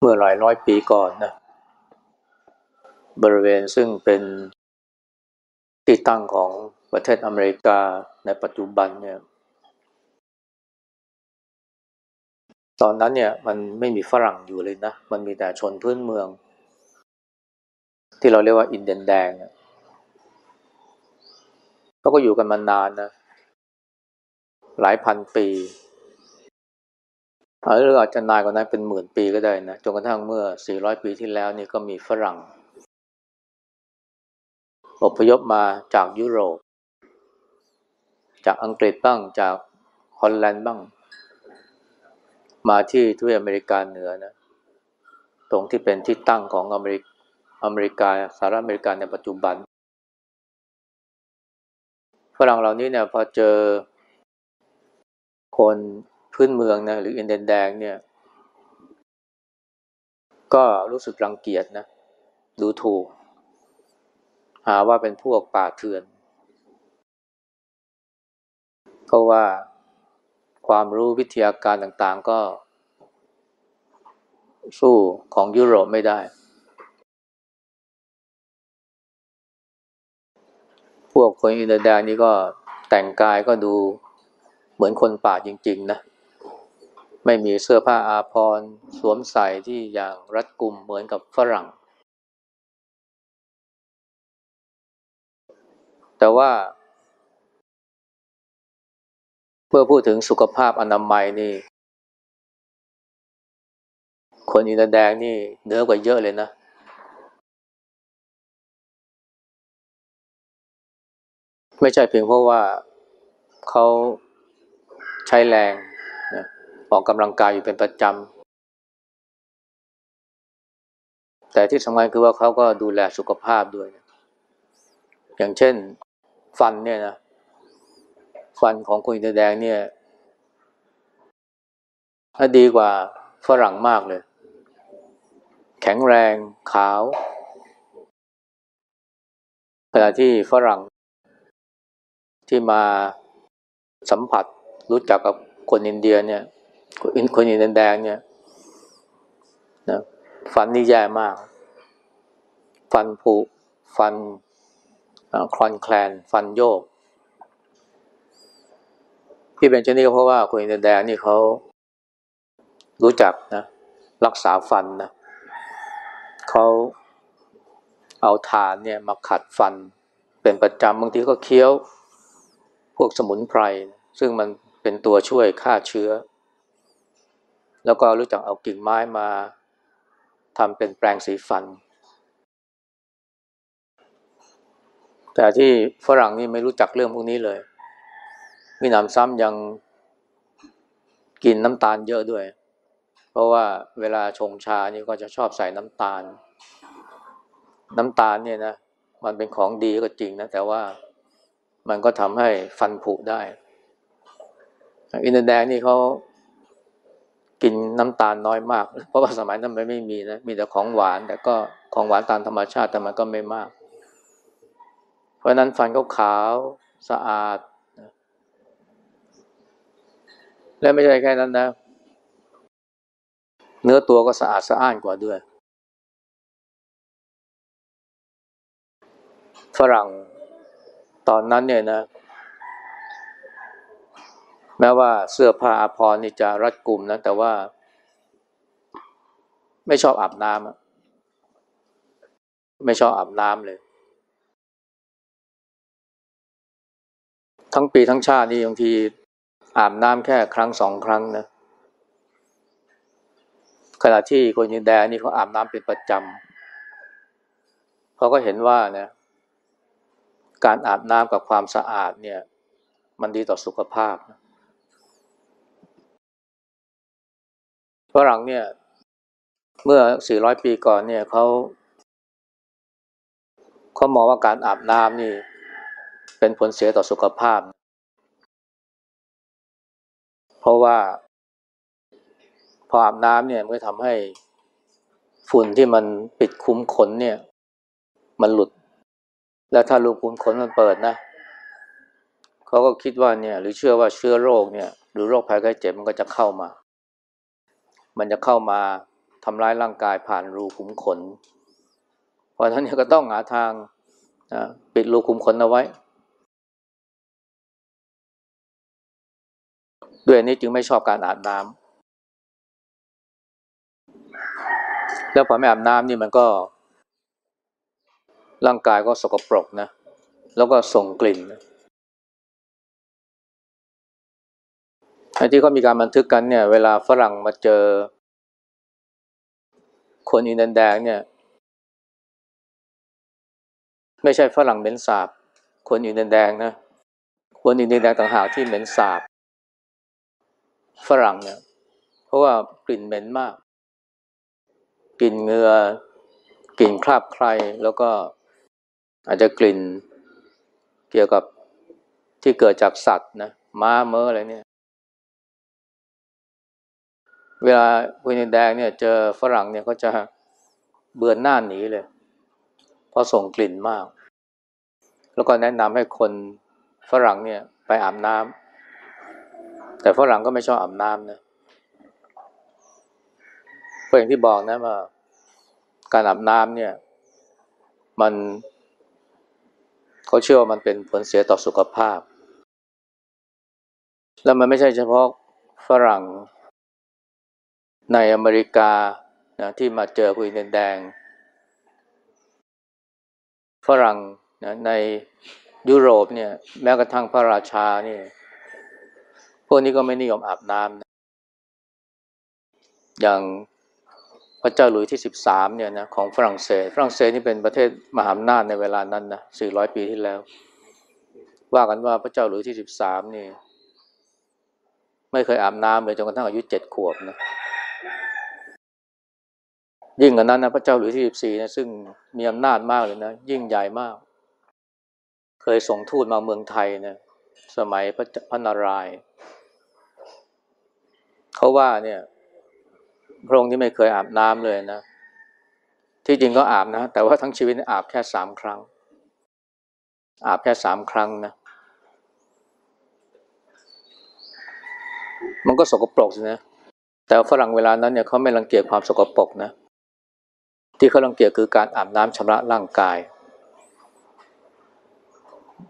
เมื่อหลายร้อยปีก่อนนะบริเวณซึ่งเป็นที่ตั้งของประเทศอเมริกาในปัจจุบันเนี่ยตอนนั้นเนี่ยมันไม่มีฝรั่งอยู่เลยนะมันมีแต่ชนพื้นเมืองที่เราเรียกว่าอินเดียนแดงเนี่ยเขาก็อยู่กันมานานนะหลายพันปีหรืออาจจะนานกว่านั้นเป็นหมื่นปีก็ได้นะจนกระทั่งเมื่อ400ปีที่แล้วนี่ก็มีฝรั่งอพยพมาจากยุโรปจากอังกฤษบ้างจากฮอลแลนด์บ้างมาที่ทวีปอเมริกาเหนือนะตรงที่เป็นที่ตั้งของอเมริกาสหรัฐอเมริกาในปัจจุบันฝรั่งเหล่านี้เนี่ยพอเจอคนพื้นเมืองนะหรืออินเดียนแดงเนี่ยก็รู้สึกรังเกียจนะดูถูกหาว่าเป็นพวกป่าเถื่อนก็ว่าความรู้วิทยาการต่างๆก็สู้ของยุโรปไม่ได้พวกคนอินเดียนแดงนี่ก็แต่งกายก็ดูเหมือนคนป่าจริงๆนะไม่มีเสื้อผ้าอาภรณ์สวมใส่ที่อย่างรัดกุมเหมือนกับฝรั่งแต่ว่าเมื่อพูดถึงสุขภาพอนามัยนี่คนอินเดียแดงนี่เหนือกว่าเยอะเลยนะไม่ใช่เพียงเพราะว่าเขาใช้แรงนะออกกำลังกายอยู่เป็นประจำแต่ที่สำคัญคือว่าเขาก็ดูแลสุขภาพด้วยนะอย่างเช่นฟันเนี่ยนะฟันของคนอินเดียแดงเนี่ยดีกว่าฝรั่งมากเลยแข็งแรงขาวขณะที่ฝรั่งที่มาสัมผัสรู้จักกับคนอินเดียเนี่ยคนอินเดียแดงเนี่ยนะฟันนี่แย่มากฟันผุฟันคลอนแคลนฟันโยกที่เป็นเช่นนี้ก็เพราะว่าคนอินเดียแดงนี่เขารู้จักนะรักษาฟันนะเขาเอาฐานเนี่ยมาขัดฟันเป็นประจำบางทีก็เคี้ยวพวกสมุนไพรซึ่งมันเป็นตัวช่วยฆ่าเชื้อแล้วก็รู้จักเอากิ่งไม้มาทำเป็นแปรงสีฟันแต่ที่ฝรั่งนี่ไม่รู้จักเรื่องพวกนี้เลยมีหนำซ้ำยังกินน้ำตาลเยอะด้วยเพราะว่าเวลาชงชานี่ก็จะชอบใส่น้ำตาลน้ำตาลเนี่ยนะมันเป็นของดีก็จริงนะแต่ว่ามันก็ทำให้ฟันผุได้อินเดียแดงนี่เขากินน้ำตาลน้อยมากเพราะว่าสมัยนั้นมันไม่มีนะมีแต่ของหวานแต่ก็ของหวานตามธรรมชาติแต่มันก็ไม่มากเพราะนั้นฟันเขาขาวสะอาดและไม่ใช่แค่นั้นนะเนื้อตัวก็สะอาดสะอ้านกว่าด้วยฝรั่งตอนนั้นเนี่ยนะแม้ว่าเสื้อผ้าอาภรณ์นี่จะรัดกุมนะแต่ว่าไม่ชอบอาบน้ำไม่ชอบอาบน้ำเลยทั้งปีทั้งชาตินี่บางทีอาบน้ำแค่ครั้งสองครั้งนะขณะที่คนอินเดียนี่เขาอาบน้ำเป็นประจำเขาก็เห็นว่านะการอาบน้ำกับความสะอาดเนี่ยมันดีต่อสุขภาพฝรั่งเนี่ยเมื่อ400ปีก่อนเนี่ยเขามองว่าการอาบน้ำนี่เป็นผลเสียต่อสุขภาพเพราะว่าพออาบน้ำเนี่ยมันก็ทำให้ฝุ่นที่มันปิดคุ้มขนเนี่ยมันหลุดแล้วถ้ารูขุมขนมันเปิดนะเขาก็คิดว่าเนี่ยหรือเชื่อว่าเชื้อโรคเนี่ยหรือโรคภัยไข้เจ็บมันก็จะเข้ามาท ทำร้ายร่างกายผ่านรูขุมขนเพราะฉะนั้นเนี่ยก็ต้องหาทางปิดรูขุมขนเอาไว้ด้วยนี้จึงไม่ชอบการอาบน้ำแล้วพอไม่อาบน้ำนี่มันก็ร่างกายก็สกปรกนะแล้วก็ส่งกลิ่นที่เขามีการบันทึกกันเนี่ยเวลาฝรั่งมาเจอคนอินเดียนแดงเนี่ยไม่ใช่ฝรั่งเหม็นสาบคนอินเดียนแดงนะคนอินเดียนแดงต่างหากที่เหม็นสาบฝรั่งเนี่ยเพราะว่ากลิ่นเหม็นมากกลิ่นเหงื่อกลิ่นคราบใครแล้วก็อาจจะกลิ่นเกี่ยวกับที่เกิดจากสัตว์นะม้าเม้ออะไรเนี่ยเวลาคนอินเดียนแดงเนี่ยเจอฝรั่งเนี่ยเขาจะเบือนหน้าหนีเลยเพราะส่งกลิ่นมากแล้วก็แนะนำให้คนฝรั่งเนี่ยไปอาบน้ำแต่ฝรั่งก็ไม่ชอบอาบน้ำนะก็อย่างที่บอกนะว่าการอาบน้ำเนี่ยมันเขาเชื่อว่ามันเป็นผลเสียต่อสุขภาพแล้วมันไม่ใช่เฉพาะฝรั่งในอเมริกานะที่มาเจอผู้อินเดียนแดงฝรั่งนะในยุโรปเนี่ยแม้กระทั่งพระราชานี่พวกนี้ก็ไม่นิยมอาบน้ำนะอย่างพระเจ้าหลุยส์ที่13เนี่ยนะของฝรั่งเศสนี่เป็นประเทศมหาอำนาจในเวลานั้นนะ400ปีที่แล้วว่ากันว่าพระเจ้าหลุยส์ที่13นี่ไม่เคยอาบน้ำเลยจนกระทั่งอายุ7ขวบนะยิ่งกว่านั้นนะพระเจ้าหลุยส์ที่14นะซึ่งมีอำนาจมากเลยนะยิ่งใหญ่มากเคยส่งทูตมาเมืองไทยนะสมัยพระนารายณ์เขาว่าเนี่ยพระองค์ที่ไม่เคยอาบน้ำเลยนะที่จริงก็อาบนะแต่ว่าทั้งชีวิตอาบแค่3ครั้งนะมันก็สกปรกสินะแต่ฝรั่งเวลานั้นเนี่ยเขาไม่รังเกียจความสกปรกนะที่เขารังเกียจคือการอาบน้ำชำระร่างกาย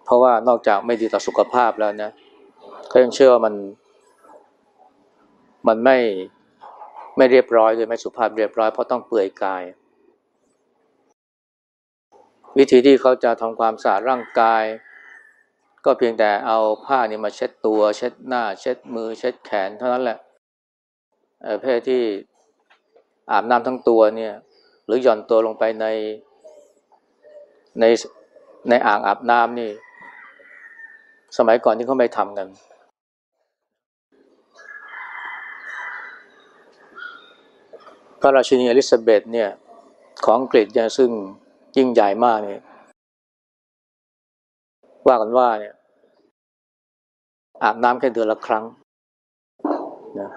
เพราะว่านอกจากไม่ดีต่อสุขภาพแล้วนะเขายังเชื่อว่ามันไม่เรียบร้อยเลยไม่สุภาพเรียบร้อยเพราะต้องเปลือยกายวิธีที่เขาจะทำความสะอาดร่างกายก็เพียงแต่เอาผ้านี่มาเช็ดตัวเช็ดหน้าเช็ดมือเช็ดแขนเท่านั้นแหละเพศที่อาบน้ำทั้งตัวเนี่ยหรือหย่อนตัวลงไปในอ่างอาบน้ำนี่สมัยก่อนที่เขาไม่ทำกันพระราชินีอลิซาเบธเนี่ยของอังกฤษเนี่ยซึ่งยิ่งใหญ่มากเนี่ยว่ากันว่าเนี่ยอาบน้ำแค่เดือนละครั้งนะ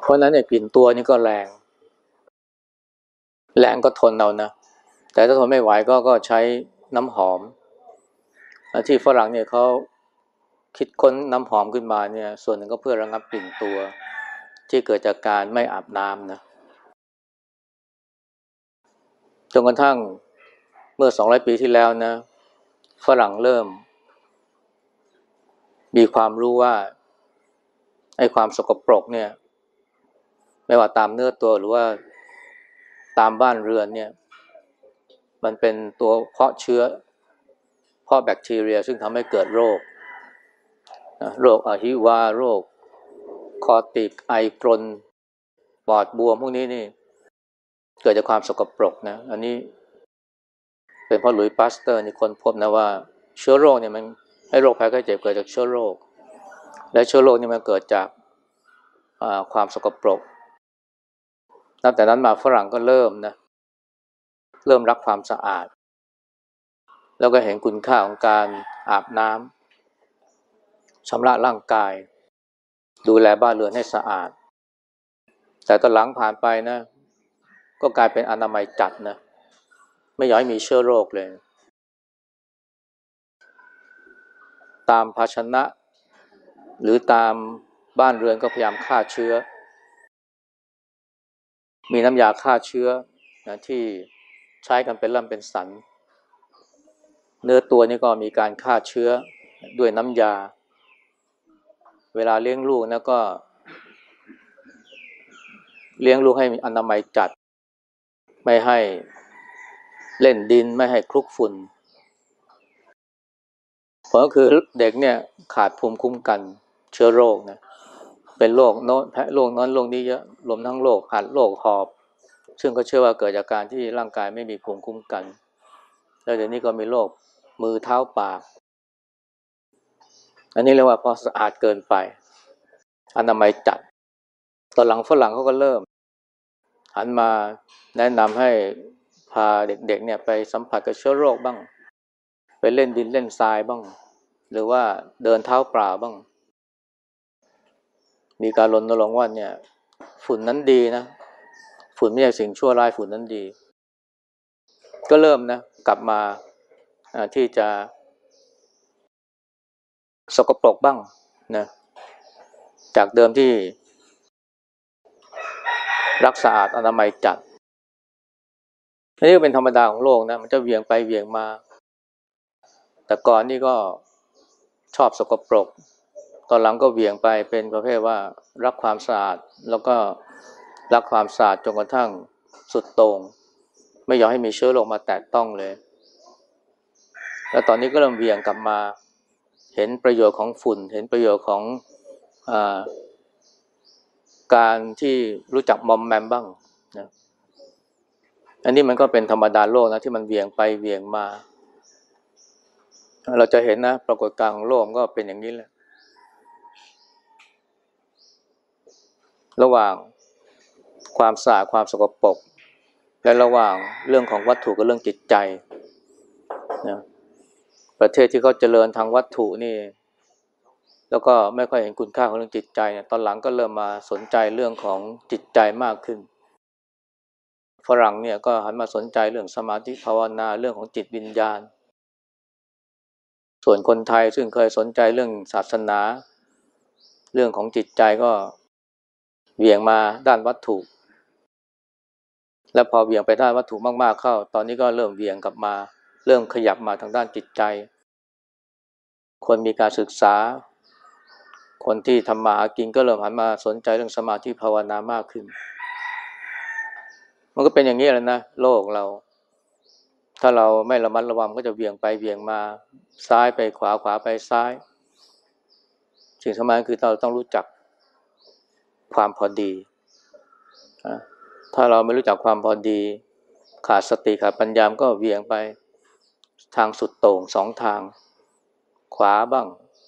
เพราะนั้นเนี่ยกลิ่นตัวนี่ก็แรงก็ทนเอานะแต่ถ้าทนไม่ไหวก็ใช้น้ำหอมที่ฝรั่งเนี่ยเขาคิดค้นน้ำหอมขึ้นมาเนี่ยส่วนหนึ่งก็เพื่อระงับกลิ่นตัวที่เกิดจากการไม่อาบน้ำนะจนกระทั่งเมื่อ200ปีที่แล้วนะฝรั่งเริ่มมีความรู้ว่าไอ้ความสกปรกเนี่ยไม่ว่าตามเนื้อตัวหรือว่าตามบ้านเรือนเนี่ยมันเป็นตัวเพาะเชื้อเพาะแบคทีเรียซึ่งทำให้เกิดโรคอหิวาโรคคอติกไอกรนปอดบวมพวกนี้นี่เกิดจากความสกปรกนะอันนี้เป็นเพราะหลุยส์ พาสเตอร์นี่คนพบนะว่าเชื้อโรคเนี่ยมันไอ้โรคภัยไข้เจ็บเกิดจากเชื้อโรคและเชื้อโรคนี่มันเกิดจากความสกปรกตั้งแต่นั้นมาฝรั่งก็เริ่มรักความสะอาดแล้วก็เห็นคุณค่าของการอาบน้ำชำระร่างกายดูแลบ้านเรือนให้สะอาดแต่ตอนหลังผ่านไปนะก็กลายเป็นอนามัยจัดนะไม่ย่อยมีเชื้อโรคเลยตามภาชนะหรือตามบ้านเรือนก็พยายามฆ่าเชื้อ มีน้ำยาฆ่าเชื้อนะที่ใช้กันเป็นล่ำเป็นสันเนื้อตัวนี่ก็มีการฆ่าเชื้อด้วยน้ำยาเวลาเลี้ยงลูกนะก็เลี้ยงลูกให้มีอนามัยจัดไม่ให้เล่นดินไม่ให้คลุกฝุ่นเพราะคือเด็กเนี่ยขาดภูมิคุ้มกันเชื้อโรคนะเป็นโรคโน้นแพะโรคนั้นโรคนี้เยอะรวมทั้งโรคหัดโรคหอบซึ่งก็เชื่อว่าเกิดจากการที่ร่างกายไม่มีภูมิคุ้มกันแล้วเดี๋ยวนี้ก็มีโรคมือเท้าปากอันนี้เรียกว่าพอสะอาดเกินไปอนามัยจัดตอนหลังฝรั่งเขาก็เริ่มหันมาแนะนำให้พาเด็กๆเนี่ยไปสัมผัสกับเชื้อโรคบ้างไปเล่นดินเล่นทรายบ้างหรือว่าเดินเท้าเปล่าบ้างมีการรณรงค์ว่าเนี่ยฝุ่นนั้นดีนะฝุ่นไม่ใช่สิ่งชั่วร้ายฝุ่นนั้นดีก็เริ่มนะกลับมาที่จะสกปรกบ้างนะจากเดิมที่รักสะอาดอนามัยจัดอันนี้ก็เป็นธรรมดาของโลกนะมันจะเวียงไปเวียงมาแต่ก่อนนี่ก็ชอบสกปรกตอนหลังก็เวียงไปเป็นประเภทว่ารักความสะอาดแล้วก็รักความสะอาดจนกระทั่งสุดโต่งไม่ยอมให้มีเชื้อโรคมาแตะต้องเลยแล้วตอนนี้ก็เริ่มเวียงกลับมาเห็นประโยชน์ของฝุ่นเห็นประโยชน์ของการที่รู้จักมอมแมมบ้างนะอันนี้มันก็เป็นธรรมดาโลกนะที่มันเวียงไปเวียงมาเราจะเห็นนะปรากฏการณ์ของโลกก็เป็นอย่างนี้แหละระหว่างความสะอาดความสกปรกและระหว่างเรื่องของวัตถุกับเรื่องจิตใจนะประเทศที่เขาเจริญทางวัตถุนี่แล้วก็ไม่ค่อยเห็นคุณค่าของเรื่องจิตใจเนี่ยตอนหลังก็เริ่มมาสนใจเรื่องของจิตใจมากขึ้นฝรั่งเนี่ยก็หันมาสนใจเรื่องสมาธิภาวนาเรื่องของจิตวิญญาณส่วนคนไทยซึ่งเคยสนใจเรื่องศาสนาเรื่องของจิตใจก็เบี่ยงมาด้านวัตถุและพอเบี่ยงไปด้านวัตถุมากๆเข้าตอนนี้ก็เริ่มเบี่ยงกลับมาเริ่มขยับมาทางด้านจิตใจคนมีการศึกษาคนที่ทำมาหากินก็เริ่มหันมาสนใจเรื่องสมาธิภาวนามากขึ้นมันก็เป็นอย่างนี้แหละนะโลกเราถ้าเราไม่ระมัดระวังก็จะเบี่ยงไปเบี่ยงมาซ้ายไปขวาขวาไปซ้ายสิ่งสำคัญคือเราต้องรู้จักความพอดีถ้าเราไม่รู้จักความพอดีขาดสติขาดปัญญาก็เบี่ยงไปทางสุดโต่งสองทางขวาบ้าง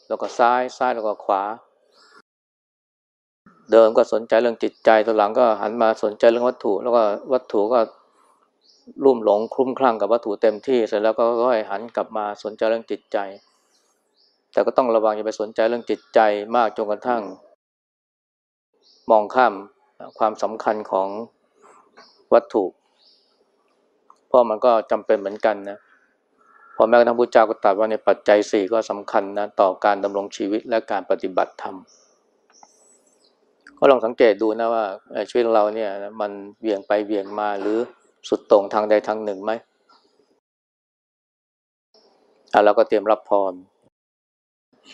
แล้วก็ซ้ายซ้ายแล้วก็ขวาเดิมก็สนใจเรื่องจิตใจตอนหลังก็หันมาสนใจเรื่องวัตถุแล้วก็วัตถุก็ลุ่มหลงคลุ้มคลั่งกับวัตถุเต็มที่เสร็จแล้วก็ค่อยหันกลับมาสนใจเรื่องจิตใจแต่ก็ต้องระวังอย่าไปสนใจเรื่องจิตใจมากจนกระทั่งมองข้ามความสำคัญของวัตถุเพราะมันก็จำเป็นเหมือนกันนะพอแม้กระทั่งพุทธเจ้าก็ตรัสว่าในปัจจัยสี่ก็สำคัญนะต่อการดำรงชีวิตและการปฏิบัติธรรมก็ลองสังเกตดูนะว่าชีวิตเราเนี่ยมันเบี่ยงไปเบี่ยงมาหรือสุดตรงทางใดทางหนึ่งไหมเราก็เตรียมรับพร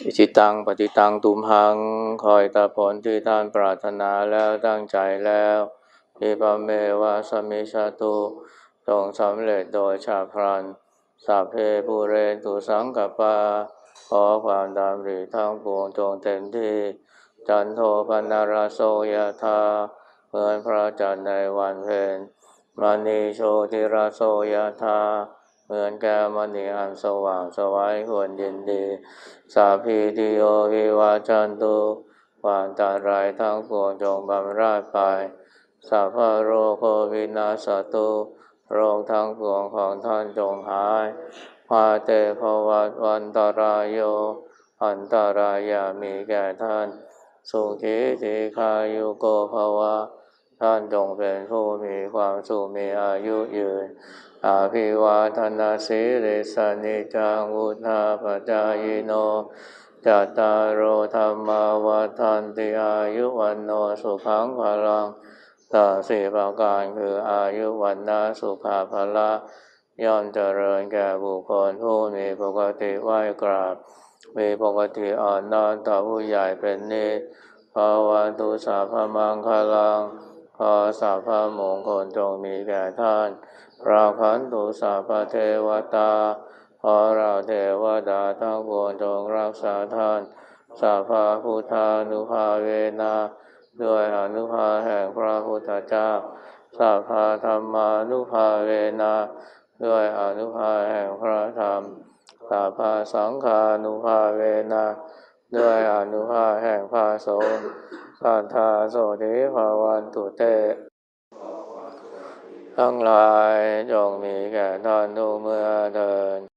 อิจิตังปฏิตังตุมหังคอยตาผลที่ท่านปรารถนาแล้วตั้งใจแล้วนิพพเมวะสมิชาตุจงสำเร็จโดยชาพลันสัพเพปุเรนตุสังกัปปะขอความดำริทั้งปวงจงเต็มที่จันโทปนารโสยธาเหมือนพระจันทร์ในวันเพ็ญมณีโชติราโสยธาเหมือนแก้วมณีอันสว่างสวัยควรยินดีสาพีติโยวิวาจันตุวาตารายทั้งปวงจงบำราดไปสัพพะโรคโควินาศตุโรคทั้งปวงของท่านจงหายมาเตภวัตวันตรายโยอันตรายามีแก่ท่านสุขีติคายุโกภวะท่านจงเป็นผู้มีความสุขมีอายุยืนอาภิวาทนาสีริสานิจังวุธาปจายโนจัตตารโอธรรมาวาทันติอายุวันโนสุขังพลัง ต่อสี่ประการคืออายุวันนะสุขาภละย่อมเจริญแก่บุคคลผู้มีปกติไหว้กราบมีปกติอ่อนน้อมต่อผู้ใหญ่เป็นนิจภาวะตุสัพพมังคลังขอสัพพมงคลจงมีแก่ท่านราคันตุสัพพเทวตาขอเราเทวดาทั้งปวงจงรักษาท่านสัพพพุทธานุภาเวนะด้วยอนุภาแห่งพระพุทธเจ้าสัพพธรรมานุภาเวนะด้วยอนุภาแห่งพระธรรมสัพพสังฆานุภาเวนะด้วยอนุภาแห่งพระสงฆ์สัทธาโสติภาวันตุเตทั้งหลายจงมีแก่ท่านทุกเมื่อเดิน